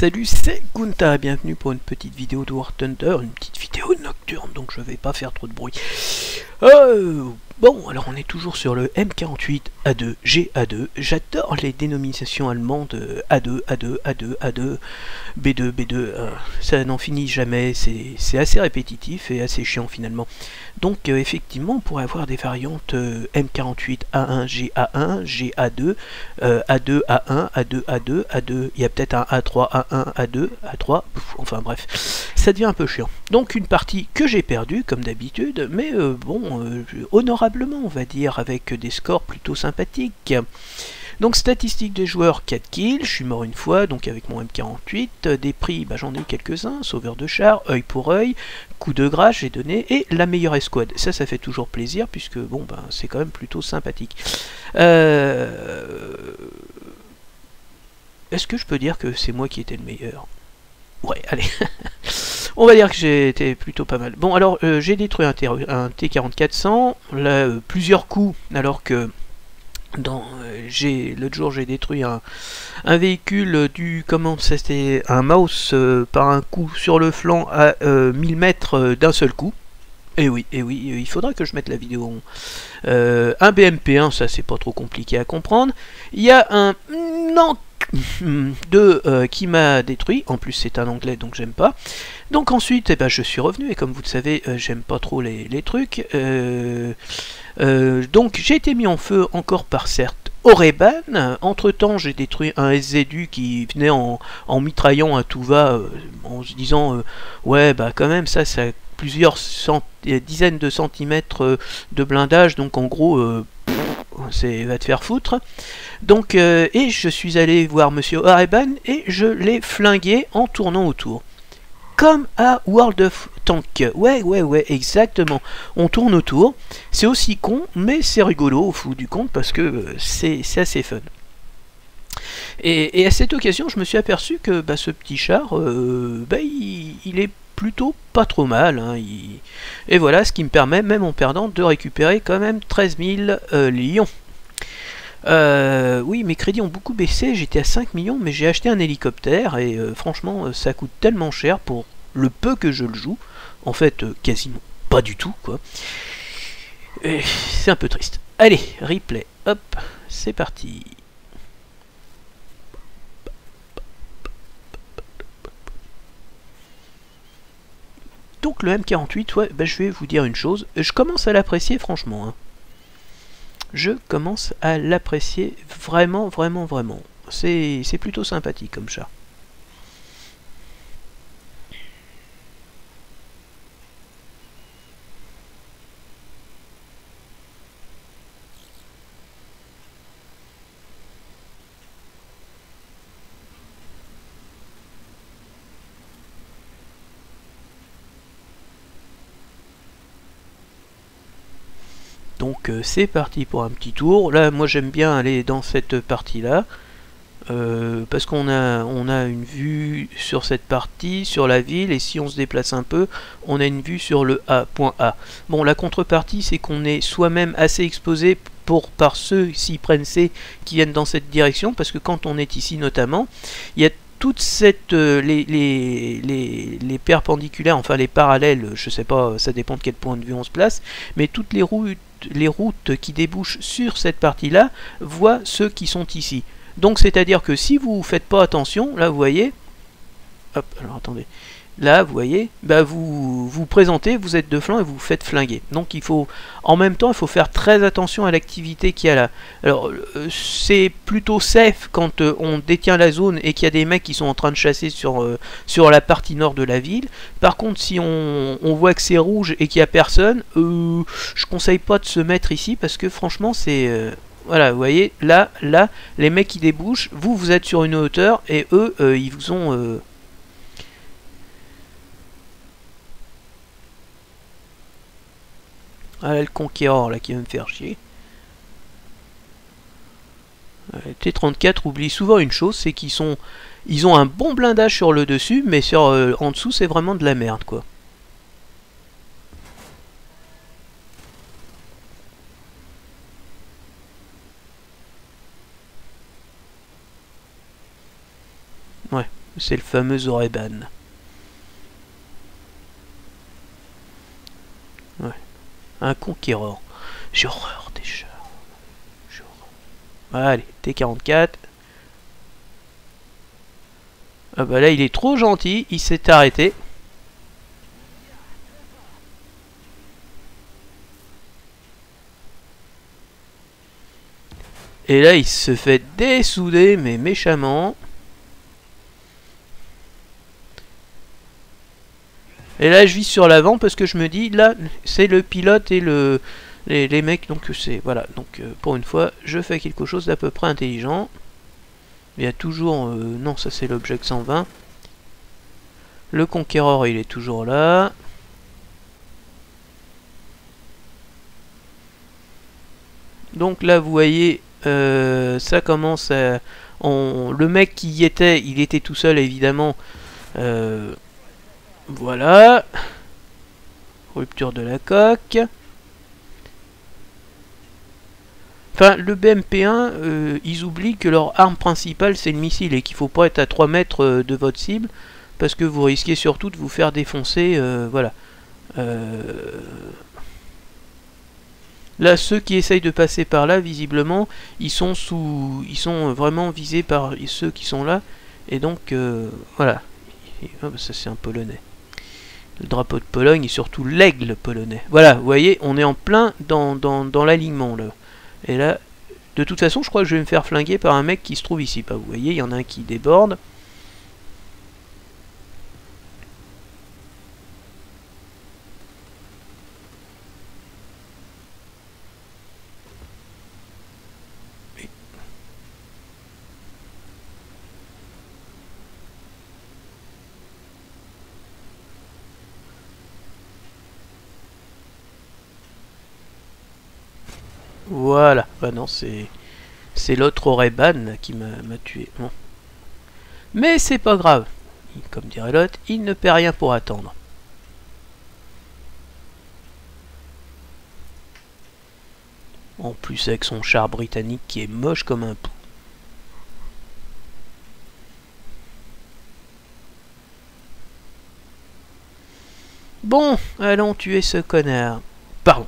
Salut, c'est Kunta, bienvenue pour une petite vidéo de War Thunder, une petite vidéo nocturne, donc je vais pas faire trop de bruit. Bon, alors on est toujours sur le M48 A2 G A2. J'adore les dénominations allemandes A2, A2, A2, A2, B2, B2. Ça n'en finit jamais, c'est assez répétitif et assez chiant finalement. Donc effectivement, on pourrait avoir des variantes M48 A1 G A1, G A2, A2 A1, A2 A2, A2. Il y a peut-être un A3 A1, A2, A3. Pff, enfin bref, ça devient un peu chiant. Donc une partie que j'ai perdue comme d'habitude, mais bon, honorable, on va dire, avec des scores plutôt sympathiques. Donc statistiques des joueurs, 4 kills, je suis mort une fois, donc avec mon M48, des prix, bah, j'en ai eu quelques-uns, sauveur de char, œil pour œil, coup de grâce, j'ai donné, et la meilleure escouade. Ça fait toujours plaisir, puisque bon, bah, c'est quand même plutôt sympathique. Est-ce que je peux dire que c'est moi qui étais le meilleur? Ouais, allez. On va dire que j'étais plutôt pas mal. Bon, alors, j'ai détruit un T4400, là, plusieurs coups, alors que dans l'autre jour, j'ai détruit un véhicule du... Comment ça, c'était un mouse par un coup sur le flanc à 1000 mètres d'un seul coup. Et oui, il faudra que je mette la vidéo en... un BMP1, ça, c'est pas trop compliqué à comprendre. Il y a un... Non, qui m'a détruit, en plus c'est un anglais donc j'aime pas. Donc ensuite, eh ben, je suis revenu et comme vous le savez, j'aime pas trop les trucs. Donc j'ai été mis en feu encore par certes Oréban. Entre temps j'ai détruit un SZU qui venait en mitraillant à tout va, en se disant ouais bah quand même ça a plusieurs dizaines de centimètres de blindage, donc en gros c'est va te faire foutre. Donc et je suis allé voir monsieur Oréban et je l'ai flingué en tournant autour. Comme à World of Tank. Ouais, exactement. On tourne autour. C'est aussi con, mais c'est rigolo au fond du compte parce que c'est assez fun. Et à cette occasion, je me suis aperçu que bah, ce petit char, il est plutôt pas trop mal, hein, et voilà ce qui me permet, même en perdant, de récupérer quand même 13 000 lions. Oui, mes crédits ont beaucoup baissé, j'étais à 5 millions, mais j'ai acheté un hélicoptère, et franchement, ça coûte tellement cher pour le peu que je le joue, en fait, quasiment pas du tout, quoi. C'est un peu triste. Allez, replay, hop, c'est parti. Donc le M48, ouais, bah, je vais vous dire une chose, je commence à l'apprécier franchement. Hein. Je commence à l'apprécier vraiment. C'est plutôt sympathique comme chat. Donc c'est parti pour un petit tour. Là, moi j'aime bien aller dans cette partie-là, parce qu'on a, une vue sur cette partie, sur la ville, et si on se déplace un peu, on a une vue sur le A. Bon, la contrepartie, c'est qu'on est soi-même assez exposé par ceux, s'ils prennent C, qui viennent dans cette direction, parce que quand on est ici notamment, il y a toutes les perpendiculaires, enfin les parallèles, je sais pas, ça dépend de quel point de vue on se place, mais toutes les routes qui débouchent sur cette partie-là voient ceux qui sont ici. Donc c'est-à-dire que si vous ne faites pas attention, là vous voyez, hop, alors attendez, là vous voyez, bah vous vous présentez, vous êtes de flanc et vous vous faites flinguer. Donc il faut, en même temps, il faut faire très attention à l'activité qu'il y a là. Alors c'est plutôt safe quand on détient la zone et qu'il y a des mecs qui sont en train de chasser sur la partie nord de la ville. Par contre, si on voit que c'est rouge et qu'il n'y a personne, je conseille pas de se mettre ici parce que franchement c'est... Voilà, vous voyez, là, les mecs qui débouchent, vous êtes sur une hauteur et eux, ils vous ont... Ah là, le Conqueror là qui va me faire chier. T-34 oublie souvent une chose, c'est qu'ils sont... Ils ont un bon blindage sur le dessus, mais sur en dessous c'est vraiment de la merde quoi. Ouais, C'est le fameux Oréban. Ouais. Un Conqueror. J'ai horreur des chars. Allez, T44. Ah bah là, il est trop gentil. Il s'est arrêté. Et là, il se fait dessouder, mais méchamment. Et là, je vis sur l'avant parce que je me dis, là, c'est le pilote et les mecs. Donc, c'est voilà. Donc, pour une fois, je fais quelque chose d'à peu près intelligent. Il y a toujours... non, ça, c'est l'objet 120. Le Conqueror, il est toujours là. Donc là, vous voyez... ça commence à... le mec qui y était, il était tout seul évidemment. Voilà. Rupture de la coque. Enfin, le BMP1, ils oublient que leur arme principale c'est le missile et qu'il faut pas être à 3 mètres de votre cible parce que vous risquez surtout de vous faire défoncer. Voilà. Là, ceux qui essayent de passer par là, visiblement, ils sont vraiment visés par ceux qui sont là. Et donc, voilà. Oh, ça, c'est un Polonais. Le drapeau de Pologne et surtout l'aigle polonais. Voilà, vous voyez, on est en plein dans l'alignement, là. Et là, de toute façon, je crois que je vais me faire flinguer par un mec qui se trouve ici. Bah, vous voyez, il y en a un qui déborde. Voilà, bah non, c'est l'autre Oréban qui m'a tué. Bon. Mais c'est pas grave. Comme dirait l'autre, il ne perd rien pour attendre. En plus avec son char britannique qui est moche comme un pou. Bon, allons tuer ce connard. Pardon.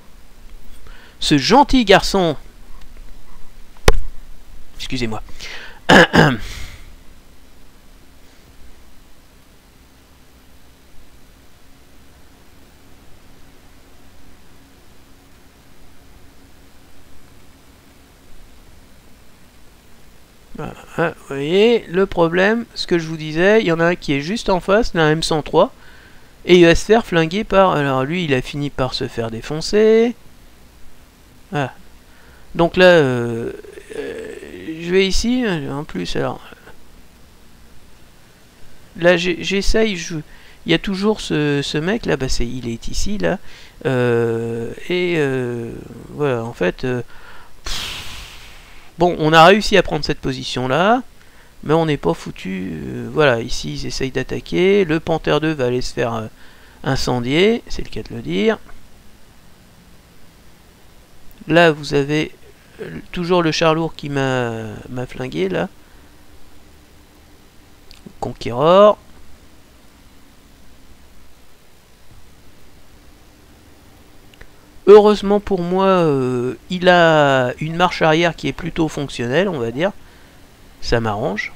Ce gentil garçon. Excusez-moi. Voilà, vous voyez, le problème, ce que je vous disais, il y en a un qui est juste en face, un M103, et il va se faire flinguer par... Alors lui, il a fini par se faire défoncer... Voilà. Donc là, je vais ici, en plus, alors... Là, j'essaye, il y a toujours ce mec, là, bah, il est ici, là. Voilà, en fait... bon, on a réussi à prendre cette position-là, mais on n'est pas foutu. Voilà, ici, ils essayent d'attaquer. Le Panthère 2 va aller se faire incendier, c'est le cas de le dire. Là, vous avez toujours le char lourd qui m'a flingué, là. Conqueror. Heureusement pour moi, il a une marche arrière qui est plutôt fonctionnelle, on va dire. Ça m'arrange.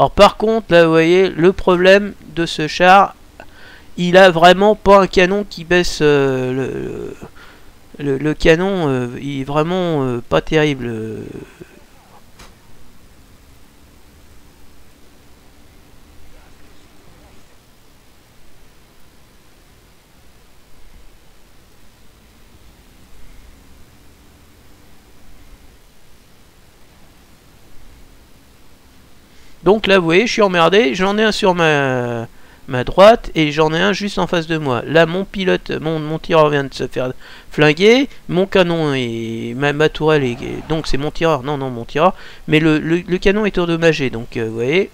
Alors par contre, là vous voyez, le problème de ce char, il a vraiment pas un canon qui baisse le canon, il est vraiment pas terrible. Donc là vous voyez, je suis emmerdé, j'en ai un sur ma droite et j'en ai un juste en face de moi. Là mon pilote, mon tireur vient de se faire flinguer, mon canon et ma tourelle est... Donc c'est mon tireur, non mon tireur, mais le canon est endommagé, donc vous voyez...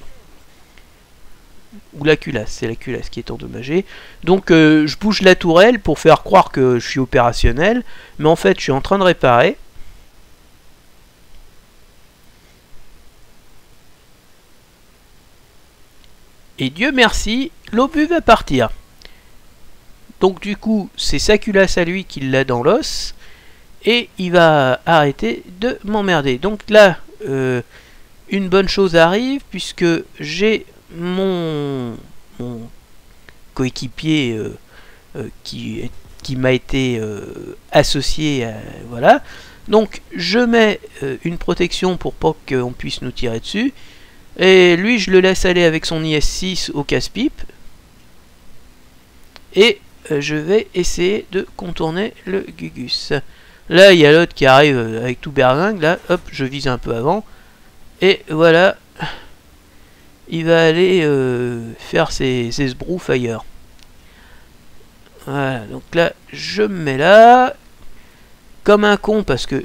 Ou la culasse, c'est la culasse qui est endommagée. Donc je bouge la tourelle pour faire croire que je suis opérationnel, mais en fait je suis en train de réparer. Et Dieu merci, l'obus va partir. Donc du coup, c'est sa culasse à lui qui l'a dans l'os. Et il va arrêter de m'emmerder. Donc là, une bonne chose arrive, puisque j'ai mon coéquipier qui m'a été associé. Voilà. Donc je mets une protection pour pas qu'on puisse nous tirer dessus. Et lui, je le laisse aller avec son IS-6 au casse-pipe. Et je vais essayer de contourner le Gugus. Là, il y a l'autre qui arrive avec tout berlingue. Là, hop, je vise un peu avant. Et voilà. Il va aller faire ses esbroufs ailleurs. Voilà, donc là, je me mets là. Comme un con, parce que...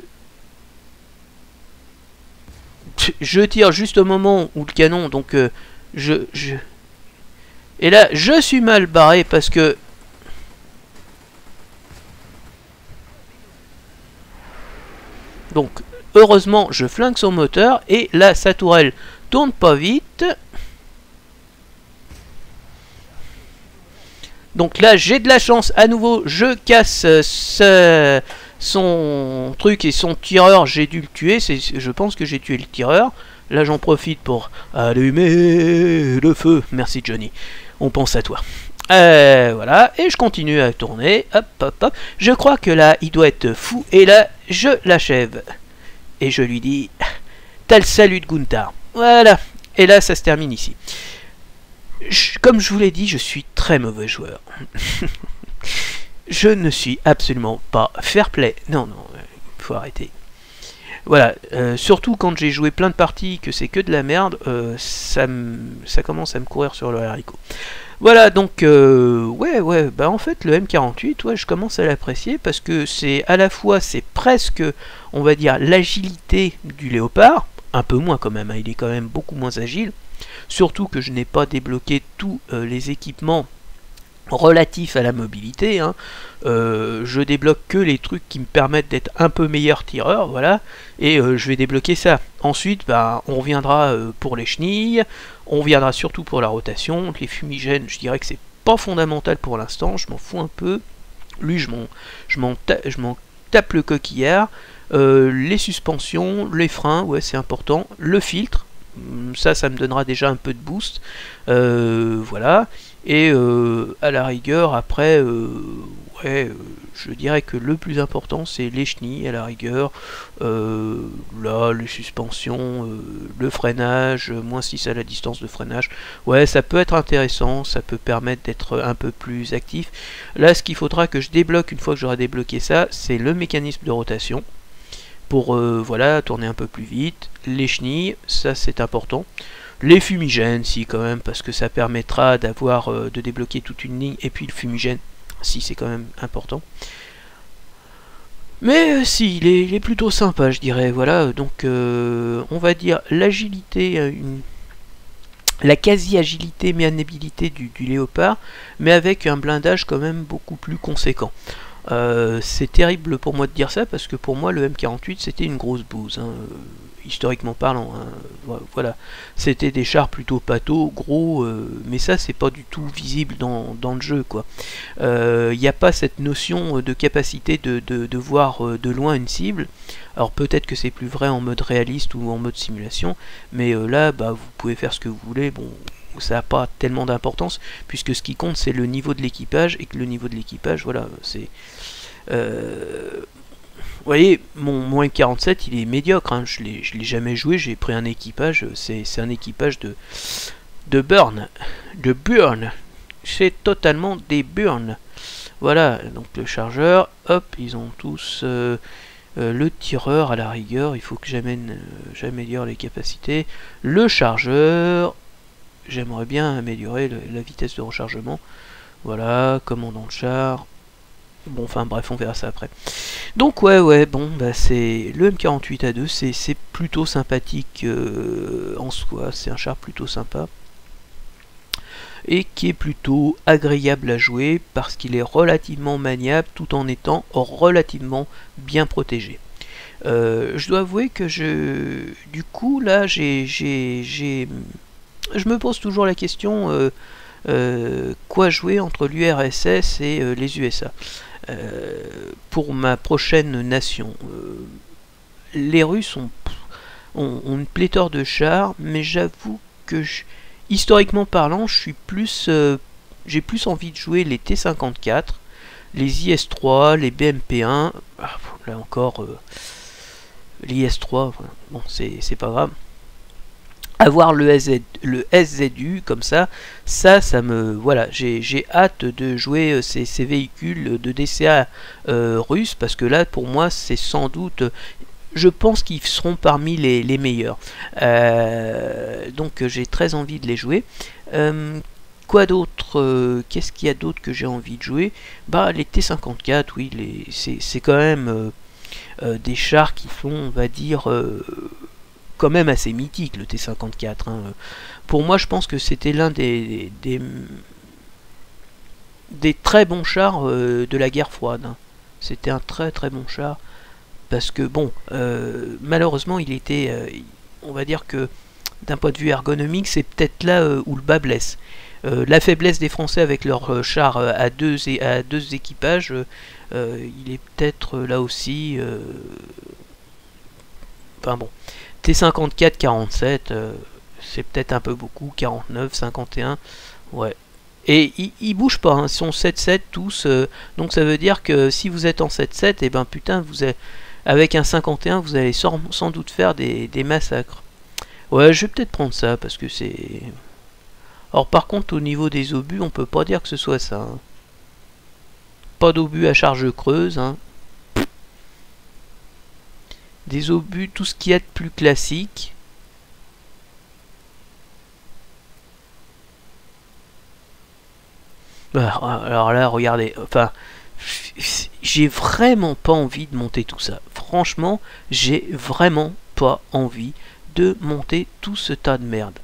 Je tire juste au moment où le canon, donc Et là, je suis mal barré parce que... Donc, heureusement, je flingue son moteur et là, sa tourelle tourne pas vite. Donc là, j'ai de la chance. À nouveau, je casse son truc et son tireur, j'ai dû le tuer. Je pense que j'ai tué le tireur. Là, j'en profite pour allumer le feu. Merci, Johnny. On pense à toi. Voilà. Et je continue à tourner. Hop, hop, hop. Je crois que là, il doit être fou. Et là, je l'achève. Et je lui dis, t'as le salut de Gunther. Voilà. Et là, ça se termine ici. Comme je vous l'ai dit, je suis très mauvais joueur. Je ne suis absolument pas fair play. Non, il faut arrêter. Voilà, surtout quand j'ai joué plein de parties, que c'est que de la merde, ça commence à me courir sur le haricot. Voilà, donc, ouais, bah en fait, le M48, ouais, je commence à l'apprécier, parce que c'est à la fois, c'est presque, on va dire, l'agilité du Léopard, un peu moins quand même, hein, il est quand même beaucoup moins agile, surtout que je n'ai pas débloqué tous les équipements relatif à la mobilité, hein. Je débloque que les trucs qui me permettent d'être un peu meilleur tireur, voilà, et je vais débloquer ça. Ensuite, bah, on reviendra pour les chenilles, on reviendra surtout pour la rotation, les fumigènes, je dirais que c'est pas fondamental pour l'instant, je m'en fous un peu, lui je m'en tape le coquillard, les suspensions, les freins, ouais c'est important, le filtre, ça me donnera déjà un peu de boost, voilà. Et à la rigueur, après, je dirais que le plus important, c'est les chenilles, à la rigueur, là, les suspensions, le freinage, moins 6 à la distance de freinage. Ouais, ça peut être intéressant, ça peut permettre d'être un peu plus actif. Là, ce qu'il faudra que je débloque, une fois que j'aurai débloqué ça, c'est le mécanisme de rotation, pour voilà, tourner un peu plus vite. Les chenilles, ça c'est important. Les fumigènes, si quand même, parce que ça permettra d'avoir de débloquer toute une ligne, et puis le fumigène, si c'est quand même important. Mais si, il est plutôt sympa, je dirais, voilà, donc on va dire l'agilité, la quasi-agilité, maniabilité du Léopard, mais avec un blindage quand même beaucoup plus conséquent. C'est terrible pour moi de dire ça, parce que pour moi le M48 c'était une grosse bouse, hein, historiquement parlant, hein, voilà, c'était des chars plutôt pato, gros, mais ça c'est pas du tout visible dans le jeu, quoi. Il n'y a pas cette notion de capacité de voir de loin une cible. Alors peut-être que c'est plus vrai en mode réaliste ou en mode simulation, mais là bah, vous pouvez faire ce que vous voulez, bon... ça n'a pas tellement d'importance, puisque ce qui compte c'est le niveau de l'équipage, et que le niveau de l'équipage, voilà, c'est... Vous voyez, mon M47, il est médiocre, hein. Je ne l'ai jamais joué, j'ai pris un équipage, c'est un équipage de burn, c'est totalement des burns. Voilà, donc le chargeur, hop, ils ont tous... le tireur à la rigueur, il faut que j'améliore les capacités. Le chargeur, j'aimerais bien améliorer la vitesse de rechargement. Voilà, commandant de char. Bon, enfin bref, on verra ça après. Donc ouais, bon, bah c'est le M48 A2, c'est plutôt sympathique en soi, c'est un char plutôt sympa. Et qui est plutôt agréable à jouer parce qu'il est relativement maniable tout en étant relativement bien protégé. Je dois avouer que du coup là je me pose toujours la question quoi jouer entre l'URSS et les USA pour ma prochaine nation. Les Russes ont une pléthore de chars, mais j'avoue que historiquement parlant, j'ai plus envie de jouer les T-54, les IS-3, les BMP1, ah, là encore, l'IS-3, voilà. Bon, c'est pas grave. Avoir le SZU, comme ça me... Voilà, j'ai hâte de jouer ces véhicules de DCA russes, parce que là, pour moi, c'est sans doute... Je pense qu'ils seront parmi les meilleurs. Donc j'ai très envie de les jouer. Quoi d'autre? Qu'est-ce qu'il y a d'autre que j'ai envie de jouer? Bah les T-54, oui, c'est quand même des chars qui sont, on va dire, quand même assez mythiques, le T-54. Hein. Pour moi, je pense que c'était l'un des très bons chars de la guerre froide. Hein. C'était un très très bon char. Parce que bon, malheureusement, il était, on va dire que d'un point de vue ergonomique, c'est peut-être là où le bas blesse. La faiblesse des Français avec leurs chars à deux équipages, il est peut-être là aussi. Enfin bon, T54, 47, c'est peut-être un peu beaucoup, 49, 51, ouais. Et ils bougent pas, hein. Ils sont 7-7 tous, donc ça veut dire que si vous êtes en 7-7, et ben putain, vous êtes... Avec un 51, vous allez sans doute faire des massacres. Ouais, je vais peut-être prendre ça, parce que c'est... Alors par contre, au niveau des obus, on peut pas dire que ce soit ça. Hein. Pas d'obus à charge creuse. Hein. Des obus, tout ce qu'il y a de plus classique. Alors là, regardez, enfin... J'ai vraiment pas envie de monter tout ça. Franchement, j'ai vraiment pas envie de monter tout ce tas de merde.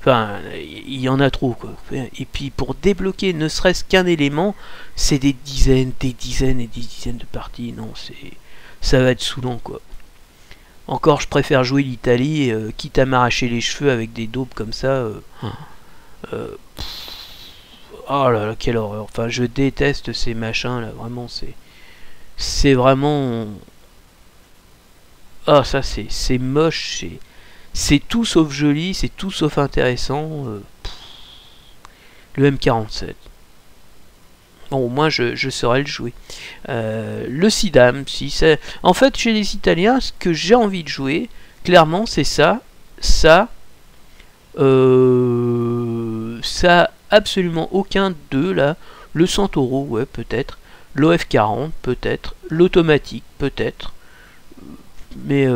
Enfin, il y en a trop, quoi. Et puis, pour débloquer ne serait-ce qu'un élément, c'est des dizaines et des dizaines de parties. Non, ça va être saoulant, quoi. Encore, je préfère jouer l'Italie, quitte à m'arracher les cheveux avec des daubes comme ça. Oh là là, quelle horreur. Enfin, je déteste ces machins là. Vraiment, c'est vraiment... Ah, ça, c'est moche. C'est tout sauf joli. C'est tout sauf intéressant. Le M47. Bon, au moins, je saurais le jouer. Le Sidam, si c'est... En fait, chez les Italiens, ce que j'ai envie de jouer, clairement, c'est ça. Ça... Absolument aucun d'eux là. Le Centauro, ouais, peut-être. L'OF40, peut-être. L'automatique, peut-être. Mais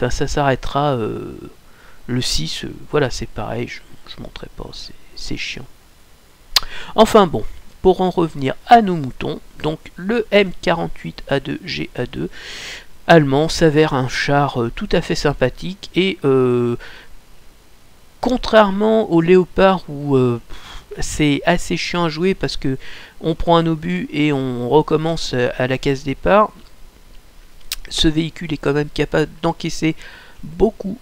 ça s'arrêtera. Le 6, voilà, c'est pareil. Je montrerai pas, c'est chiant. Enfin bon, pour en revenir à nos moutons, donc le M48 A2 G A2 allemand s'avère un char tout à fait sympathique et contrairement au Léopard où c'est assez chiant à jouer parce que on prend un obus et on recommence à la case départ. Ce véhicule est quand même capable d'encaisser beaucoup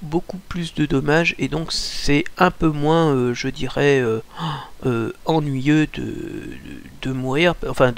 plus de dommages et donc c'est un peu moins, je dirais, ennuyeux de mourir. Enfin,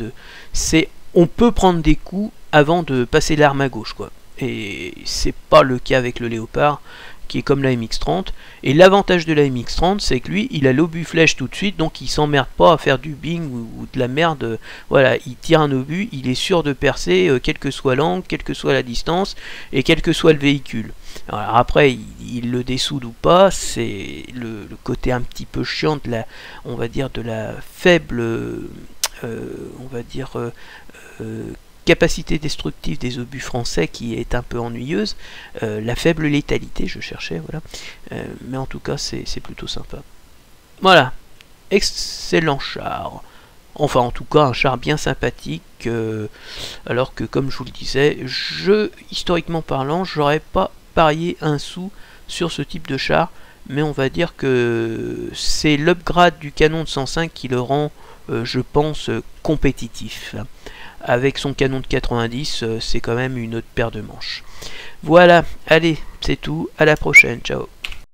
on peut prendre des coups avant de passer l'arme à gauche, quoi. Et c'est pas le cas avec le Léopard, qui est comme la MX-30, et l'avantage de la MX-30, c'est que lui, il a l'obus flèche tout de suite, donc il s'emmerde pas à faire du bing ou de la merde, voilà, il tire un obus, il est sûr de percer, quel que soit l'angle, quelle que soit la distance, et quel que soit le véhicule. Alors après, il le dessoude ou pas, c'est le côté un petit peu chiant de la, on va dire, de la faible, on va dire, capacité destructive des obus français qui est un peu ennuyeuse, la faible létalité, je cherchais, voilà. Mais en tout cas, c'est plutôt sympa. Voilà, excellent char. Enfin, en tout cas, un char bien sympathique, alors que, comme je vous le disais, historiquement parlant, j'aurais pas parié un sou sur ce type de char, mais on va dire que c'est l'upgrade du canon de 105 qui le rend, je pense, compétitif. Avec son canon de 90, c'est quand même une autre paire de manches. Voilà, allez, c'est tout, à la prochaine, ciao.